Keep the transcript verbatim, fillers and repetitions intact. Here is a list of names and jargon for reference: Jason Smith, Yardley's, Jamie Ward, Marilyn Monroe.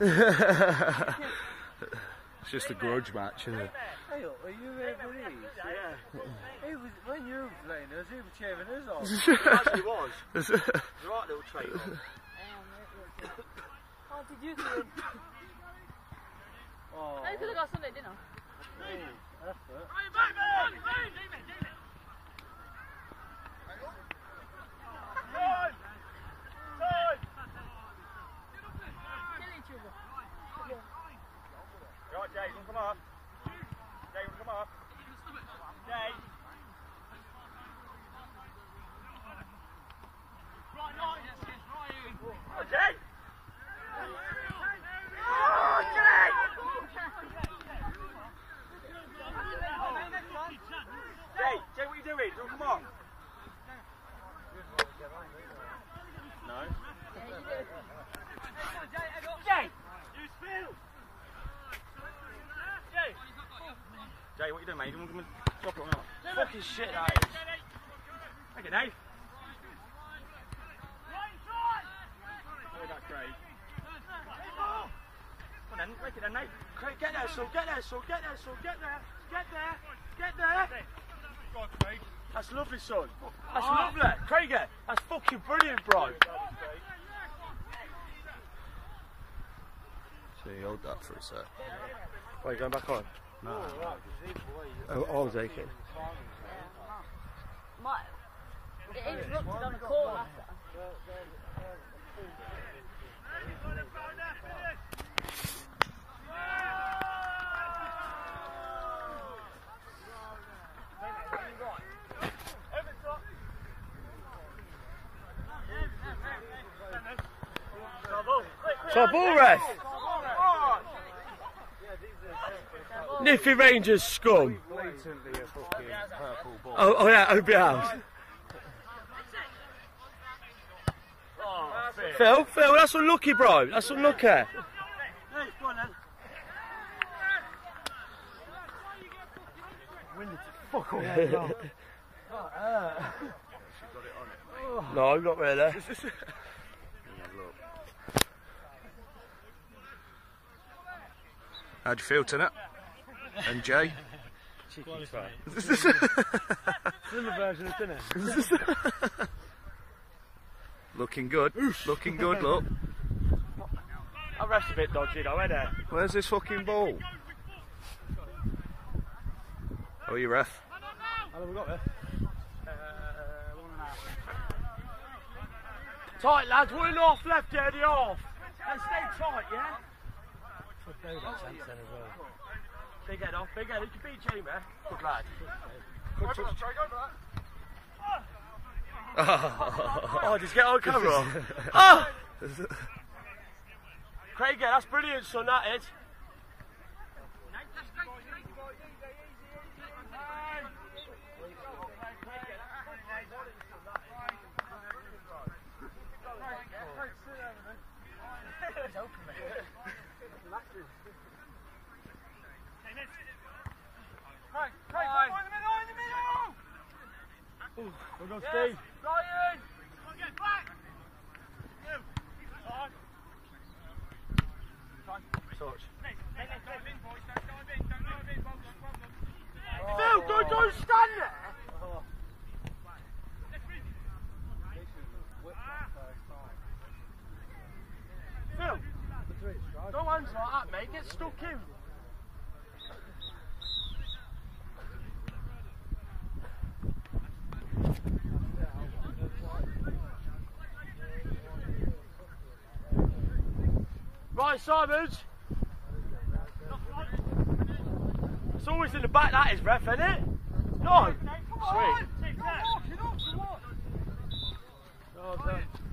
It's just a grudge match, isn't it? Hey, are you here for these? Yeah. He was, when you were playing us, he was cheering us on. Yes, he was. It was the right little trait on. Oh, did you do it? Oh. I could have got Sunday dinner. Yeah, that's it. Right, back, man! Move, Jamie, Jamie! Time! Time! Kill each other. Right, Jay, you come off. Jay, you come off. Jay. Right, right, yes, yes, right. Oh, Jay! Jay, what you doing, mate? You want to drop it or not? Fucking shit, that is. Take it, Dave. Look at Craig. Come on then, make it then, mate. Craig, get there, Saul, get there, Saul, get there, Saul, get there, get there, get there. Go on, Craig. That's lovely, son. That's oh. lovely. Craig, that's fucking brilliant, bro. So you hold that for a sec. Wait, you going back on? No. Oh, I'll take it. My, it interrupted on the call after. Trouble, ref! Niffy Rangers scum. Oh, oh yeah, Obi House. Oh, Phil, Phil, that's unlucky, bro. That's unlucky. Hey, go on then. When did you fuck all that? No, not really. How do you feel tonight? And Jay? Cheeky fat. Slimmer version of dinner. Looking good. Oof. Looking good, look. I rest a bit dodgy though, ain't I? Where's this fucking ball? How are you, ref? How long have we got there? Uh, one and a half. Tight, lads. One and a half left there, the half. And stay tight, yeah? They get off, big head off, big head, it could be Jamie. Good lad. Good touch. Oh, oh, just get on camera. Oh! Craig, that's brilliant, son, that is. We're going to stay. Yes, Ryan! Come on, get back! Move. On. Touch. Phil, don't, don't stand there! Oh. Phil, don't answer like that, mate. Get stuck in. Right, Simons. It's always in the back, that is, ref, isn't it? No. Sweet. Oh,